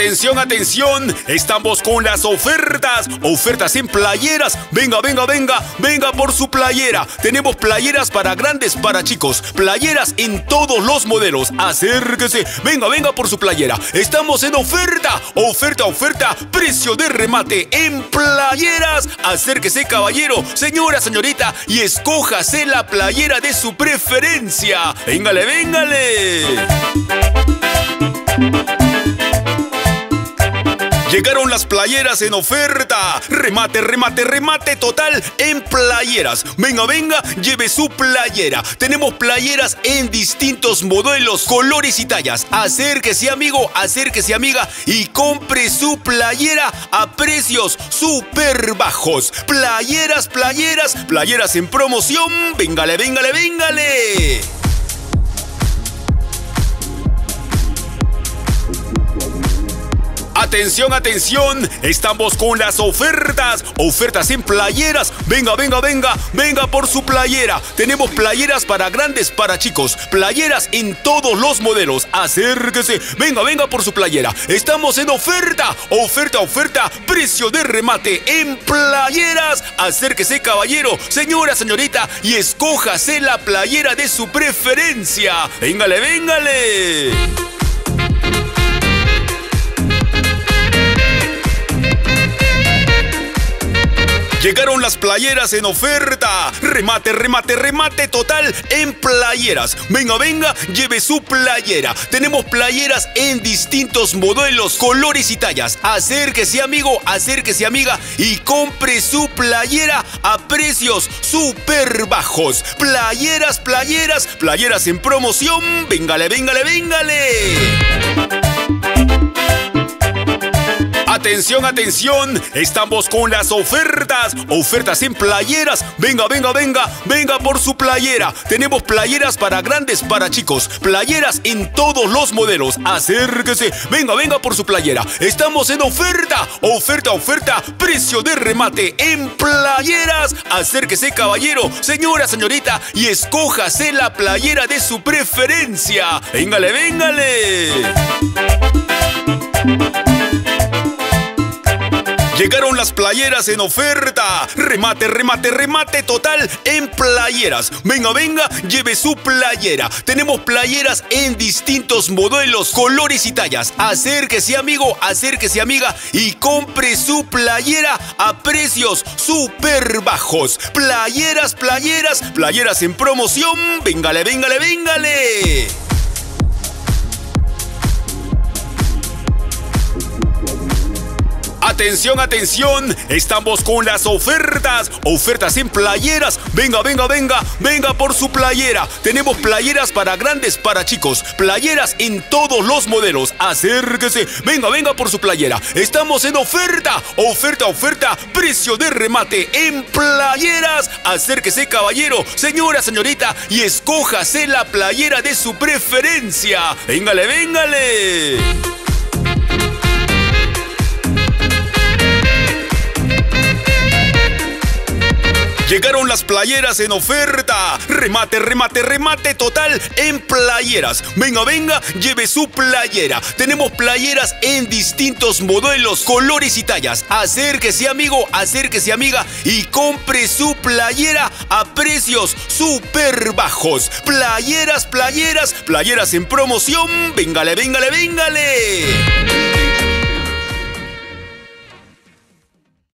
Atención, atención, estamos con las ofertas. Ofertas en playeras. Venga, venga, venga, venga por su playera. Tenemos playeras para grandes, para chicos. Playeras en todos los modelos. Acérquese, venga, venga por su playera. Estamos en oferta, oferta, oferta. Precio de remate en playeras. Acérquese, caballero, señora, señorita, y escójase la playera de su preferencia. Véngale, véngale. Llegaron las playeras en oferta. Remate, remate, remate total en playeras. Venga, venga, lleve su playera. Tenemos playeras en distintos modelos, colores y tallas. Acérquese, amigo, acérquese, amiga, y compre su playera a precios súper bajos. Playeras, playeras, playeras en promoción. Véngale, véngale, véngale. Atención, atención, estamos con las ofertas, ofertas en playeras. Venga, venga, venga, venga por su playera. Tenemos playeras para grandes, para chicos, playeras en todos los modelos. Acérquese, venga, venga por su playera. Estamos en oferta, oferta, oferta, precio de remate en playeras. Acérquese, caballero, señora, señorita, y escójase la playera de su preferencia. Véngale, véngale. Llegaron las playeras en oferta. Remate, remate, remate total en playeras. Venga, venga, lleve su playera. Tenemos playeras en distintos modelos, colores y tallas. Acérquese, amigo, acérquese, amiga, y compre su playera a precios súper bajos. Playeras, playeras, playeras en promoción. Véngale, véngale, véngale. Atención, atención, estamos con las ofertas, ofertas en playeras. Venga, venga, venga, venga por su playera. Tenemos playeras para grandes, para chicos, playeras en todos los modelos. Acérquese, venga, venga por su playera. Estamos en oferta, oferta, oferta, precio de remate en playeras. Acérquese, caballero, señora, señorita, y escójase la playera de su preferencia. Véngale, véngale. Llegaron las playeras en oferta. Remate, remate, remate total en playeras. Venga, venga, lleve su playera. Tenemos playeras en distintos modelos, colores y tallas. Acérquese, amigo, acérquese, amiga, y compre su playera a precios súper bajos. Playeras, playeras, playeras en promoción. Véngale, véngale, véngale. Atención, atención, estamos con las ofertas, ofertas en playeras. Venga, venga, venga, venga por su playera. Tenemos playeras para grandes, para chicos, playeras en todos los modelos. Acérquese, venga, venga por su playera. Estamos en oferta, oferta, oferta, precio de remate en playeras. Acérquese, caballero, señora, señorita, y escójase la playera de su preferencia. Véngale, véngale. Llegaron las playeras en oferta. Remate, remate, remate total en playeras. Venga, venga, lleve su playera. Tenemos playeras en distintos modelos, colores y tallas. Acérquese, amigo, acérquese, amiga, y compre su playera a precios súper bajos. Playeras, playeras, playeras en promoción. Véngale, véngale, véngale.